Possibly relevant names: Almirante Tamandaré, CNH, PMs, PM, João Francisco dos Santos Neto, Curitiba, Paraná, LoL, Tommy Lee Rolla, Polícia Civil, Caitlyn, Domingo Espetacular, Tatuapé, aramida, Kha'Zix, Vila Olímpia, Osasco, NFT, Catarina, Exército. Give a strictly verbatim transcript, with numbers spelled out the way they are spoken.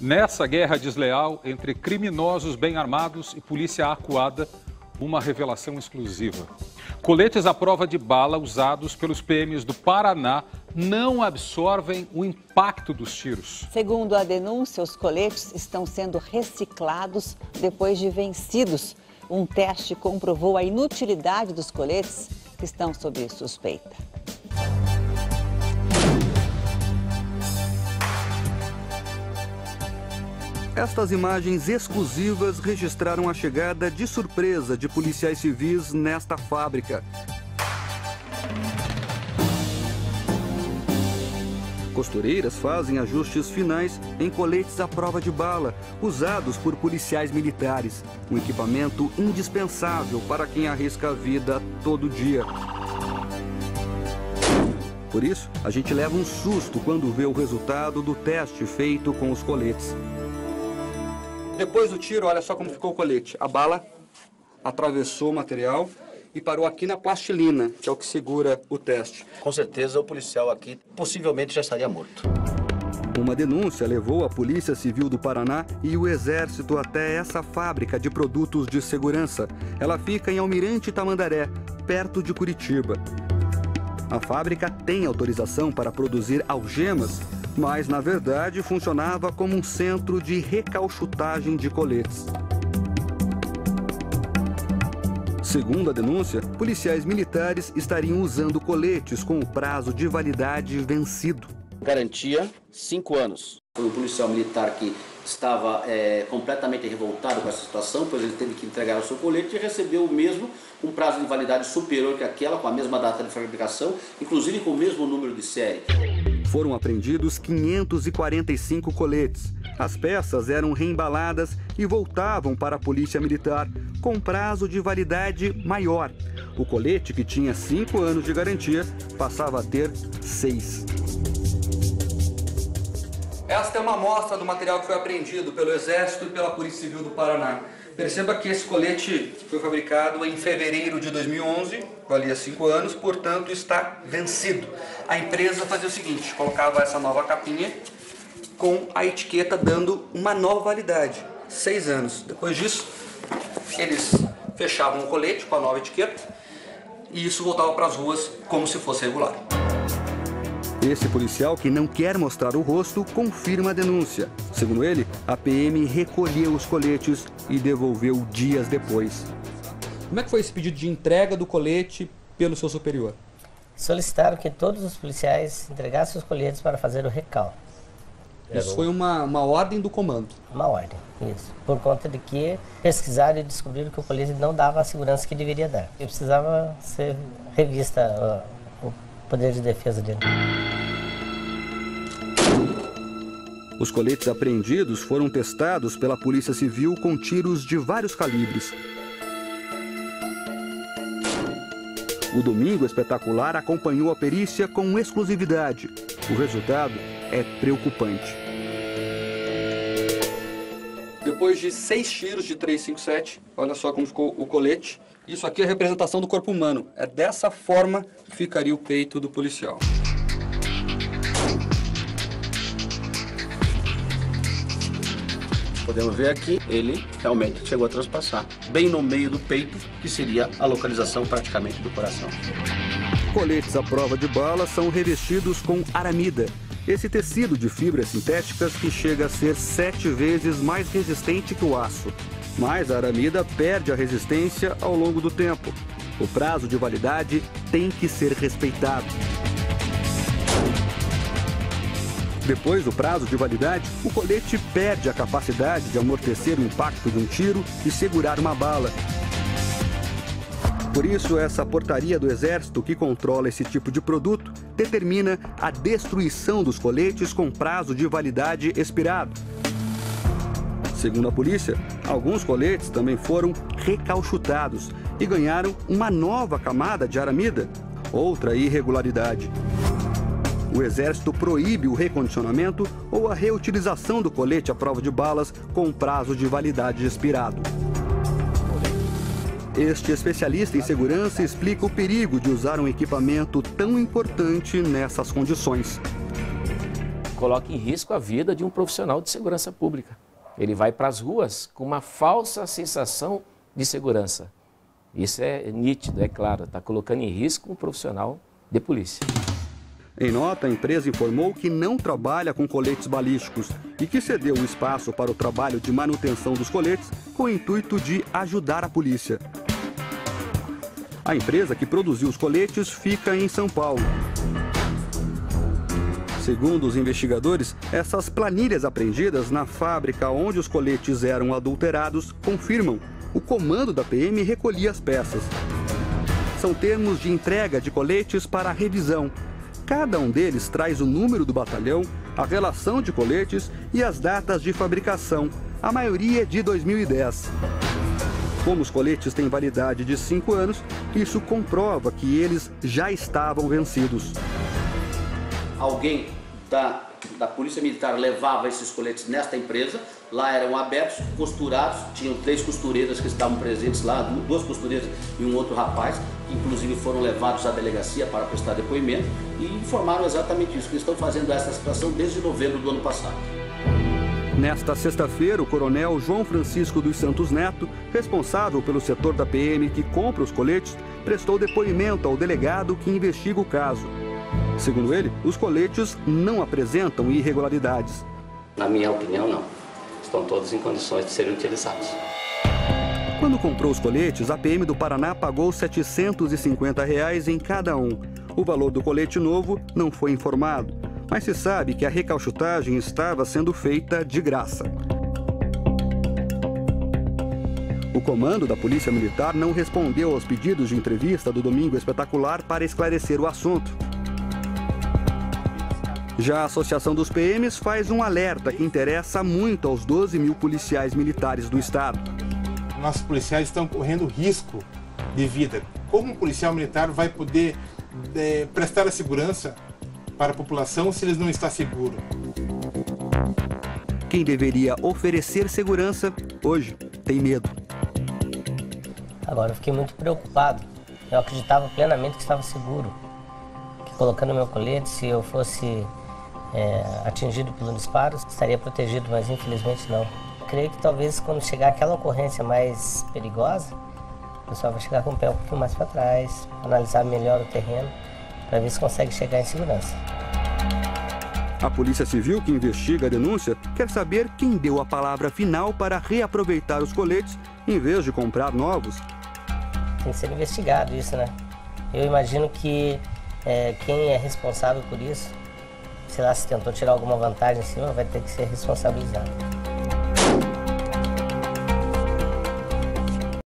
Nessa guerra desleal entre criminosos bem armados e polícia acuada, uma revelação exclusiva. Coletes à prova de bala usados pelos P Ms do Paraná não absorvem o impacto dos tiros. Segundo a denúncia, os coletes estão sendo reciclados depois de vencidos. Um teste comprovou a inutilidade dos coletes que estão sob suspeita. Estas imagens exclusivas registraram a chegada de surpresa de policiais civis nesta fábrica. Costureiras fazem ajustes finais em coletes à prova de bala, usados por policiais militares. Um equipamento indispensável para quem arrisca a vida todo dia. Por isso, a gente leva um susto quando vê o resultado do teste feito com os coletes. Depois do tiro, olha só como ficou o colete. A bala atravessou o material e parou aqui na plastilina, que é o que segura o teste. Com certeza o policial aqui possivelmente já estaria morto. Uma denúncia levou a Polícia Civil do Paraná e o Exército até essa fábrica de produtos de segurança. Ela fica em Almirante Tamandaré, perto de Curitiba. A fábrica tem autorização para produzir algemas, mas, na verdade, funcionava como um centro de recauchutagem de coletes. Segundo a denúncia, policiais militares estariam usando coletes com o prazo de validade vencido. Garantia, cinco anos. Foi um policial militar que estava é, completamente revoltado com essa situação, pois ele teve que entregar o seu colete e recebeu o mesmo, um prazo de validade superior que aquela, com a mesma data de fabricação, inclusive com o mesmo número de série. Foram apreendidos quinhentos e quarenta e cinco coletes. As peças eram reembaladas e voltavam para a Polícia Militar, com prazo de validade maior. O colete, que tinha cinco anos de garantia, passava a ter seis. Esta é uma amostra do material que foi apreendido pelo Exército e pela Polícia Civil do Paraná. Perceba que esse colete foi fabricado em fevereiro de dois mil e onze, valia cinco anos, portanto está vencido. A empresa fazia o seguinte, colocava essa nova capinha com a etiqueta dando uma nova validade, seis anos. Depois disso, eles fechavam o colete com a nova etiqueta e isso voltava para as ruas como se fosse regular. Esse policial, que não quer mostrar o rosto, confirma a denúncia. Segundo ele, a P M recolheu os coletes e devolveu dias depois. Como é que foi esse pedido de entrega do colete pelo seu superior? Solicitaram que todos os policiais entregassem os coletes para fazer o recall. Isso foi uma, uma ordem do comando? Uma ordem, isso. Por conta de que pesquisaram e descobriram que o colete não dava a segurança que deveria dar. E precisava ser revista o poder de defesa dele. Os coletes apreendidos foram testados pela Polícia Civil com tiros de vários calibres. O Domingo Espetacular acompanhou a perícia com exclusividade. O resultado é preocupante. Depois de seis tiros de três cinco sete, olha só como ficou o colete. Isso aqui é a representação do corpo humano. É dessa forma que ficaria o peito do policial. Podemos ver aqui, ele realmente chegou a transpassar, bem no meio do peito, que seria a localização praticamente do coração. Coletes à prova de bala são revestidos com aramida. Esse tecido de fibras sintéticas que chega a ser sete vezes mais resistente que o aço. Mas a aramida perde a resistência ao longo do tempo. O prazo de validade tem que ser respeitado. Depois do prazo de validade, o colete perde a capacidade de amortecer o impacto de um tiro e segurar uma bala. Por isso, essa portaria do Exército, que controla esse tipo de produto, determina a destruição dos coletes com prazo de validade expirado. Segundo a polícia, alguns coletes também foram recauchutados e ganharam uma nova camada de aramida, outra irregularidade. O Exército proíbe o recondicionamento ou a reutilização do colete à prova de balas com prazo de validade expirado. Este especialista em segurança explica o perigo de usar um equipamento tão importante nessas condições. coloca em risco a vida de um profissional de segurança pública. Ele vai para as ruas com uma falsa sensação de segurança. Isso é nítido, é claro, está colocando em risco um profissional de polícia. Em nota, a empresa informou que não trabalha com coletes balísticos e que cedeu o espaço para o trabalho de manutenção dos coletes com o intuito de ajudar a polícia. A empresa que produziu os coletes fica em São Paulo. Segundo os investigadores, essas planilhas apreendidas na fábrica onde os coletes eram adulterados confirmam. O comando da P M recolhia as peças. São termos de entrega de coletes para a revisão. Cada um deles traz o número do batalhão, a relação de coletes e as datas de fabricação, a maioria de dois mil e dez. Como os coletes têm validade de cinco anos, isso comprova que eles já estavam vencidos. Alguém da, da Polícia Militar levava esses coletes nesta empresa, lá eram abertos, costurados, tinham três costureiras que estavam presentes lá, duas costureiras e um outro rapaz. Inclusive foram levados à delegacia para prestar depoimento e informaram exatamente isso, que estão fazendo essa situação desde novembro do ano passado. Nesta sexta-feira, o coronel João Francisco dos Santos Neto, responsável pelo setor da P M que compra os coletes, prestou depoimento ao delegado que investiga o caso. Segundo ele, os coletes não apresentam irregularidades. Na minha opinião, não. Estão todos em condições de serem utilizados. Quando comprou os coletes, a P M do Paraná pagou setecentos e cinquenta reais em cada um. O valor do colete novo não foi informado, mas se sabe que a recauchutagem estava sendo feita de graça. O comando da Polícia Militar não respondeu aos pedidos de entrevista do Domingo Espetacular para esclarecer o assunto. Já a Associação dos P Ms faz um alerta que interessa muito aos doze mil policiais militares do estado. Nossos policiais estão correndo risco de vida. Como um policial militar vai poder é, prestar a segurança para a população se eles não estão seguros? Quem deveria oferecer segurança, hoje, tem medo. Agora, eu fiquei muito preocupado. Eu acreditava plenamente que estava seguro. Que colocando meu colete, se eu fosse é, atingido pelo disparo, estaria protegido, mas infelizmente não. Creio que talvez quando chegar aquela ocorrência mais perigosa, o pessoal vai chegar com o pé um pouquinho mais para trás, analisar melhor o terreno, para ver se consegue chegar em segurança. A Polícia Civil, que investiga a denúncia, quer saber quem deu a palavra final para reaproveitar os coletes em vez de comprar novos. Tem que ser investigado isso, né? Eu imagino que é, quem é responsável por isso, sei lá, se tentou tirar alguma vantagem em cima, vai ter que ser responsabilizado.